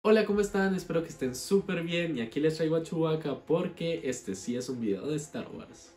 Hola, ¿cómo están? Espero que estén súper bien y aquí les traigo a Chewbacca porque este sí es un video de Star Wars.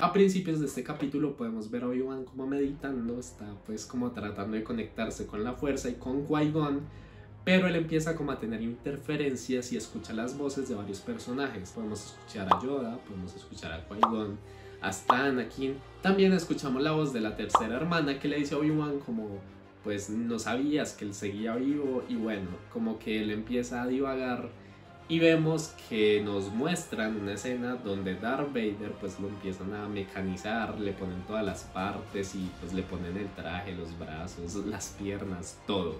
A principios de este capítulo podemos ver a Obi-Wan como meditando, está pues como tratando de conectarse con la fuerza y con Qui-Gon, pero él empieza como a tener interferencias y escucha las voces de varios personajes. Podemos escuchar a Yoda, podemos escuchar a Qui-Gon, hasta Anakin. También escuchamos la voz de la tercera hermana que le dice a Obi-Wan como pues no sabías que él seguía vivo, y bueno, como que él empieza a divagar y vemos que nos muestran una escena donde Darth Vader pues lo empiezan a mecanizar, le ponen todas las partes y pues le ponen el traje, los brazos, las piernas, todo.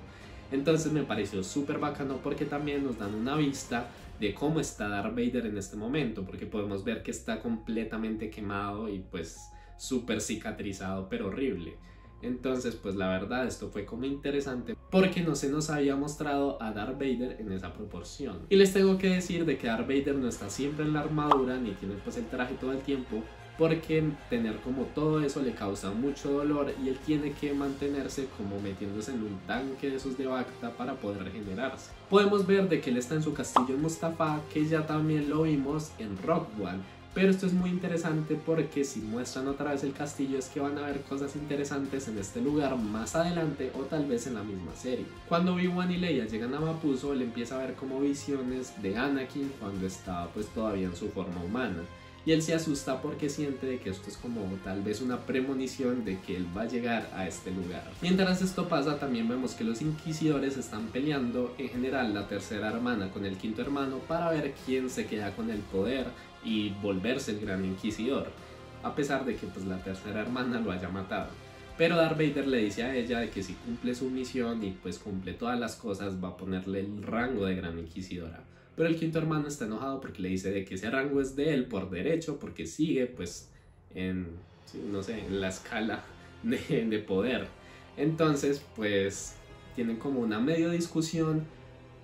Entonces me pareció súper bacano porque también nos dan una vista de cómo está Darth Vader en este momento, porque podemos ver que está completamente quemado y pues súper cicatrizado pero horrible. Entonces pues la verdad esto fue como interesante porque no se nos había mostrado a Darth Vader en esa proporción. Y les tengo que decir de que Darth Vader no está siempre en la armadura ni tiene pues el traje todo el tiempo, porque tener como todo eso le causa mucho dolor y él tiene que mantenerse como metiéndose en un tanque de esos de Bacta para poder regenerarse. Podemos ver de que él está en su castillo en Mustafa, que ya también lo vimos en Rockwall, pero esto es muy interesante porque si muestran otra vez el castillo es que van a ver cosas interesantes en este lugar más adelante o tal vez en la misma serie. Cuando Obi-Wan y Leia llegan a Mapuzo, él empieza a ver como visiones de Anakin cuando estaba pues todavía en su forma humana. Y él se asusta porque siente de que esto es como tal vez una premonición de que él va a llegar a este lugar. Mientras esto pasa también vemos que los inquisidores están peleando en general la tercera hermana con el quinto hermano para ver quién se queda con el poder y volverse el gran inquisidor, a pesar de que pues la tercera hermana lo haya matado. Pero Darth Vader le dice a ella de que si cumple su misión y pues cumple todas las cosas va a ponerle el rango de gran inquisidora. Pero el quinto hermano está enojado porque le dice de que ese rango es de él por derecho, porque sigue pues en, no sé, en la escala de poder. Entonces pues tienen como una medio discusión,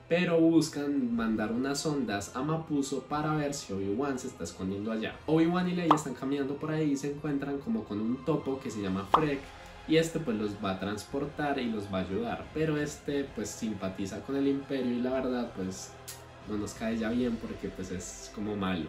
pero buscan mandar unas sondas a Mapuzo para ver si Obi-Wan se está escondiendo allá. Obi-Wan y Leia están caminando por ahí y se encuentran como con un topo que se llama Freck, y este pues los va a transportar y los va a ayudar, pero este pues simpatiza con el Imperio y la verdad pues no nos cae ya bien porque pues es como malo.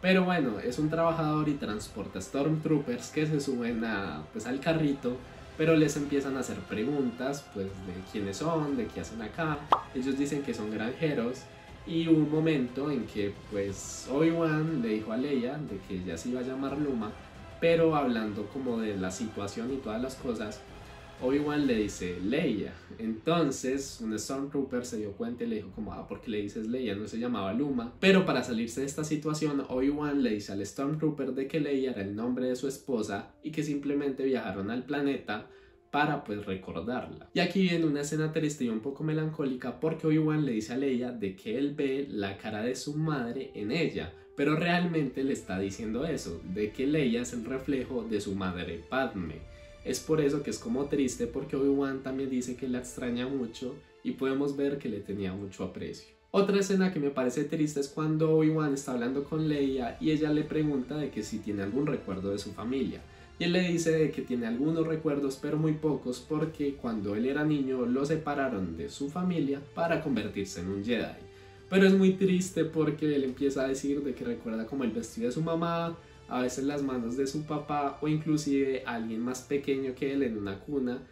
Pero bueno, es un trabajador y transporta Stormtroopers que se suben a, pues, al carrito, pero les empiezan a hacer preguntas pues de quiénes son, de qué hacen acá. Ellos dicen que son granjeros y hubo un momento en que pues Obi-Wan le dijo a Leia de que ella se iba a llamar Luma, pero hablando como de la situación y todas las cosas, Obi-Wan le dice Leia. Entonces un Stormtrooper se dio cuenta y le dijo como, ah, ¿por qué le dices Leia? No se llamaba Luma. Pero para salirse de esta situación, Obi-Wan le dice al Stormtrooper de que Leia era el nombre de su esposa y que simplemente viajaron al planeta para pues recordarla. Y aquí viene una escena triste y un poco melancólica porque Obi-Wan le dice a Leia de que él ve la cara de su madre en ella, pero realmente le está diciendo eso, de que Leia es el reflejo de su madre Padme. Es por eso que es como triste, porque Obi-Wan también dice que la extraña mucho y podemos ver que le tenía mucho aprecio. Otra escena que me parece triste es cuando Obi-Wan está hablando con Leia y ella le pregunta de que si tiene algún recuerdo de su familia. Y él le dice de que tiene algunos recuerdos pero muy pocos porque cuando él era niño lo separaron de su familia para convertirse en un Jedi. Pero es muy triste porque él empieza a decir de que recuerda como el vestido de su mamá, a veces las manos de su papá o inclusive alguien más pequeño que él en una cuna,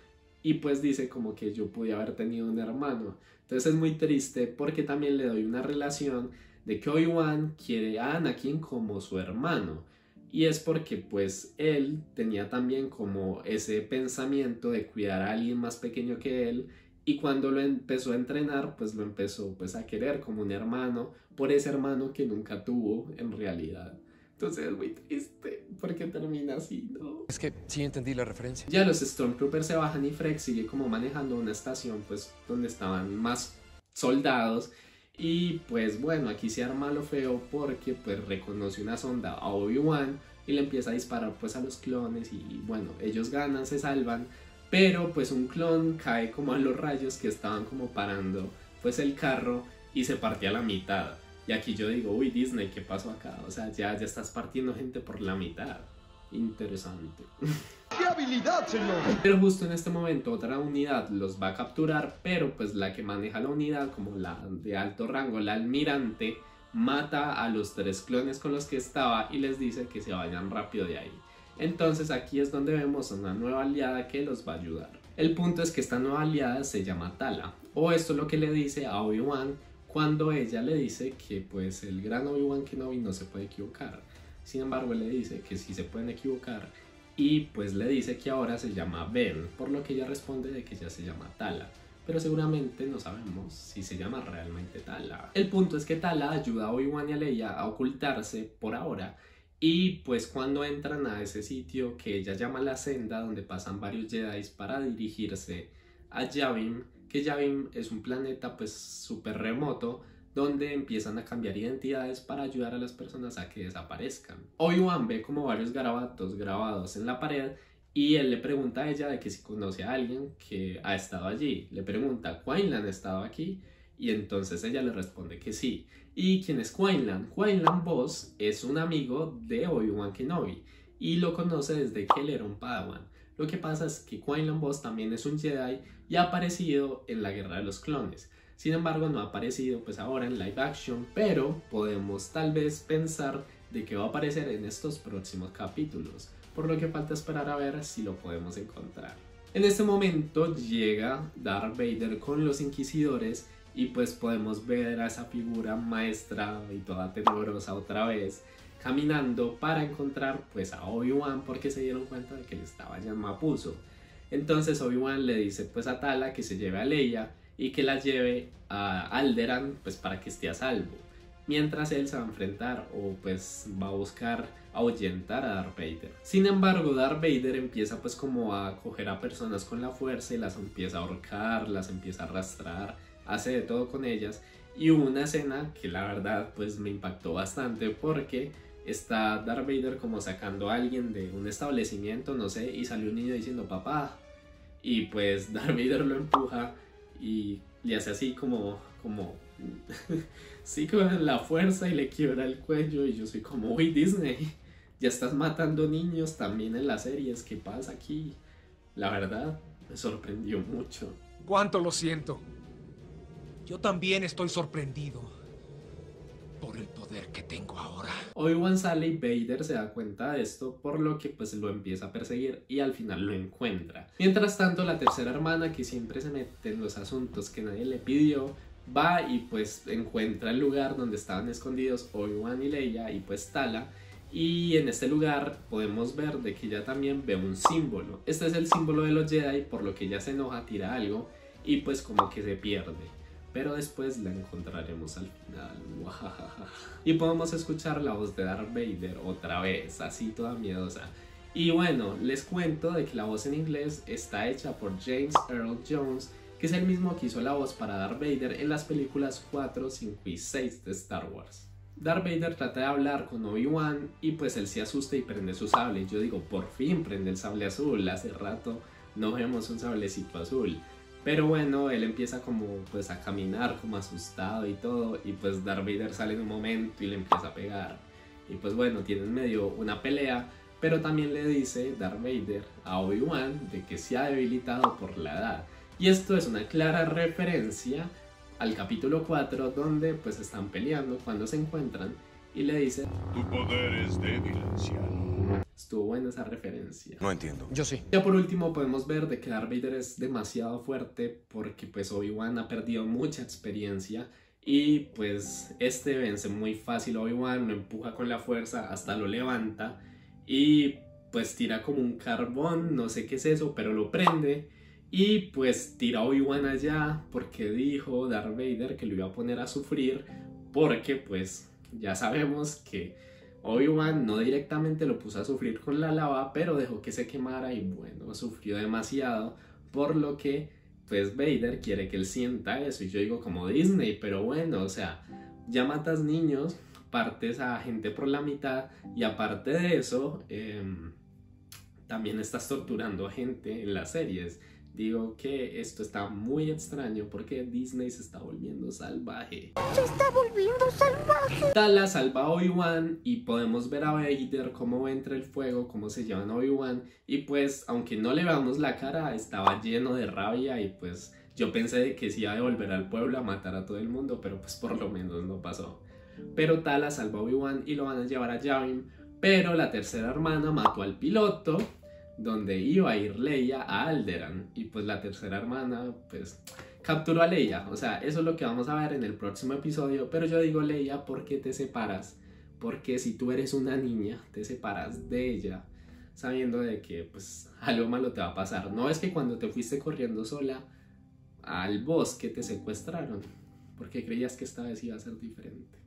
y pues dice como que yo pude haber tenido un hermano. Entonces es muy triste porque también le doy una relación de que Obi-Wan quiere a Anakin como su hermano, y es porque pues él tenía también como ese pensamiento de cuidar a alguien más pequeño que él, y cuando lo empezó a entrenar pues lo empezó pues a querer como un hermano por ese hermano que nunca tuvo en realidad. Entonces es muy triste porque termina así, ¿no? Es que sí entendí la referencia. Ya los Stormtroopers se bajan y Freck sigue como manejando una estación pues donde estaban más soldados. Y pues bueno, aquí se arma lo feo porque pues reconoce una sonda a Obi-Wan y le empieza a disparar pues a los clones, y bueno, ellos ganan, se salvan. Pero pues un clon cae como a los rayos que estaban como parando pues el carro y se parte a la mitad. Y aquí yo digo, uy, Disney, ¿qué pasó acá? O sea, ya estás partiendo gente por la mitad. interesante. ¡Qué habilidad, señor! Pero justo en este momento otra unidad los va a capturar, pero pues la que maneja la unidad, como la de alto rango, la almirante, mata a los 3 clones con los que estaba y les dice que se vayan rápido de ahí. Entonces aquí es donde vemos a una nueva aliada que los va a ayudar. El punto es que esta nueva aliada se llama Tala, o esto es lo que le dice a Obi-Wan cuando ella le dice que pues el gran Obi-Wan Kenobi no se puede equivocar. Sin embargo, le dice que sí se pueden equivocar y pues le dice que ahora se llama Ben, por lo que ella responde de que ya se llama Tala. Pero seguramente no sabemos si se llama realmente Tala. El punto es que Tala ayuda a Obi-Wan y a Leia a ocultarse por ahora. Y pues cuando entran a ese sitio que ella llama la senda, donde pasan varios Jedi para dirigirse a Yavin, que Yavin es un planeta pues súper remoto, donde empiezan a cambiar identidades para ayudar a las personas a que desaparezcan. Obi-Wan ve como varios garabatos grabados en la pared y él le pregunta a ella de que si conoce a alguien que ha estado allí. Le pregunta, ¿Quinlan ha estado aquí? Y entonces ella le responde que sí. ¿Y quién es Quinlan? Quinlan Vos es un amigo de Obi-Wan Kenobi y lo conoce desde que él era un Padawan. Lo que pasa es que Quinlan Vos también es un Jedi y ha aparecido en la Guerra de los Clones. Sin embargo, no ha aparecido pues ahora en live action, pero podemos tal vez pensar de que va a aparecer en estos próximos capítulos, por lo que falta esperar a ver si lo podemos encontrar. En este momento llega Darth Vader con los Inquisidores y pues podemos ver a esa figura maestra y toda tenebrosa otra vez caminando para encontrar pues a Obi-Wan, porque se dieron cuenta de que él estaba ya en Mapuzo. Entonces Obi-Wan le dice pues a Tala que se lleve a Leia y que la lleve a Alderan pues para que esté a salvo, mientras él se va a enfrentar o pues va a buscar ahuyentar a Darth Vader. Sin embargo, Darth Vader empieza pues como a coger a personas con la fuerza y las empieza a ahorcar, las empieza a arrastrar, hace de todo con ellas. Y hubo una escena que la verdad pues me impactó bastante, porque está Darth Vader como sacando a alguien de un establecimiento, no sé, y salió un niño diciendo papá, y pues Darth Vader lo empuja y le hace así como sí, con la fuerza, y le quiebra el cuello. Y yo soy como, uy, Disney, ya estás matando niños también en las series, ¿qué pasa aquí? La verdad, me sorprendió mucho. ¿Cuánto lo siento? Yo también estoy sorprendido por el poder que tengo ahora. Obi-Wan sale y Vader se da cuenta de esto, por lo que pues lo empieza a perseguir y al final lo encuentra. Mientras tanto, la tercera hermana, que siempre se mete en los asuntos que nadie le pidió, va y pues encuentra el lugar donde estaban escondidos Obi-Wan y Leia y pues Tala. Y en este lugar podemos ver de que ella también ve un símbolo. Este es el símbolo de los Jedi, por lo que ella se enoja, tira algo y pues como que se pierde. Pero después la encontraremos al final. Y podemos escuchar la voz de Darth Vader otra vez, así toda miedosa. Y bueno, les cuento de que la voz en inglés está hecha por James Earl Jones, que es el mismo que hizo la voz para Darth Vader en las películas 4, 5 y 6 de Star Wars. Darth Vader trata de hablar con Obi-Wan y pues él se asusta y prende su sable. Yo digo, por fin prende el sable azul, hace rato no vemos un sablecito azul. Pero bueno, él empieza como pues a caminar como asustado y todo, y pues Darth Vader sale en un momento y le empieza a pegar. Y pues bueno, tienen medio una pelea, pero también le dice Darth Vader a Obi-Wan de que se ha debilitado por la edad. Y esto es una clara referencia al capítulo 4, donde pues están peleando cuando se encuentran y le dice: tu poder es débil, anciano. Estuvo buena esa referencia. No entiendo. Yo sí. Ya por último podemos ver de que Darth Vader es demasiado fuerte, porque pues Obi-Wan ha perdido mucha experiencia y pues este vence muy fácil a Obi-Wan, lo empuja con la fuerza, hasta lo levanta y pues tira como un carbón, no sé qué es eso, pero lo prende y pues tira a Obi-Wan allá, porque dijo Darth Vader que lo iba a poner a sufrir, porque pues ya sabemos que Obi-Wan no directamente lo puso a sufrir con la lava, pero dejó que se quemara y bueno, sufrió demasiado, por lo que pues Vader quiere que él sienta eso. Y yo digo como Disney, pero bueno, o sea, ya matas niños, partes a gente por la mitad y aparte de eso, también estás torturando a gente en las series. Digo que esto está muy extraño porque Disney se está volviendo salvaje. ¡Se está volviendo salvaje! Tala salva a Obi-Wan y podemos ver a Vader cómo entra el fuego, cómo se llevan a Obi-Wan. Y pues, aunque no le veamos la cara, estaba lleno de rabia y pues yo pensé que sí iba a devolver al pueblo a matar a todo el mundo, pero pues por lo menos no pasó. Pero Tala salva a Obi-Wan y lo van a llevar a Yavin, pero la tercera hermana mató al piloto donde iba a ir Leia a Alderan, y pues la tercera hermana pues capturó a Leia. O sea, eso es lo que vamos a ver en el próximo episodio, pero yo digo, Leia, ¿por qué te separas? Porque si tú eres una niña, te separas de ella sabiendo de que pues algo malo te va a pasar. No es que cuando te fuiste corriendo sola al bosque te secuestraron, porque creías que esta vez iba a ser diferente.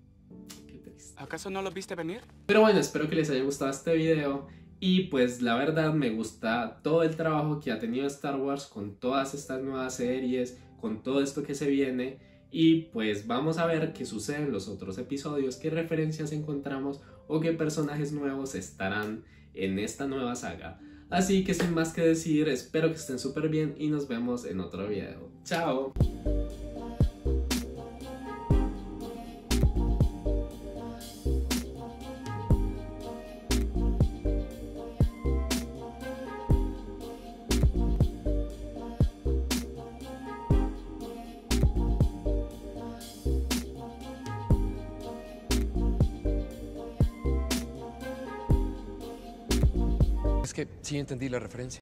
Qué triste. ¿Acaso no lo viste venir? Pero bueno, espero que les haya gustado este video. Y pues la verdad me gusta todo el trabajo que ha tenido Star Wars con todas estas nuevas series, con todo esto que se viene. Y pues vamos a ver qué sucede en los otros episodios, qué referencias encontramos o qué personajes nuevos estarán en esta nueva saga. Así que sin más que decir, espero que estén súper bien y nos vemos en otro video. ¡Chao! Es que sí entendí la referencia.